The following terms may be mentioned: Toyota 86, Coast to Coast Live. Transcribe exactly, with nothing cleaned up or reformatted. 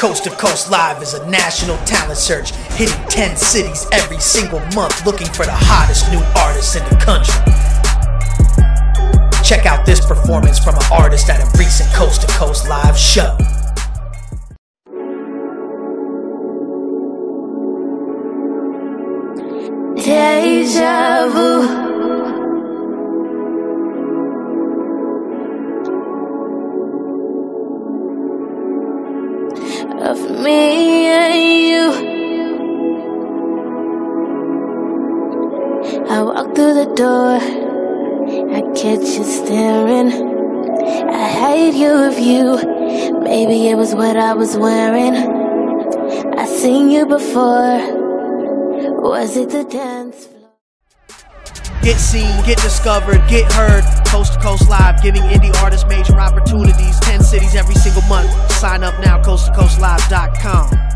Coast to Coast Live is a national talent search, hitting ten cities every single month, looking for the hottest new artists in the country. Check out this performance from an artist at a recent Coast to Coast Live show. Deja vu. Of me and you, I walk through the door, I catch you staring. I hate you of you. Maybe it was what I was wearing. I seen you before. Was it the dance floor? Get seen, get discovered, get heard. Coast to Coast Live, giving indie artists major opportunities. ten cities every single month. Sign up now, coast to coast live dot com.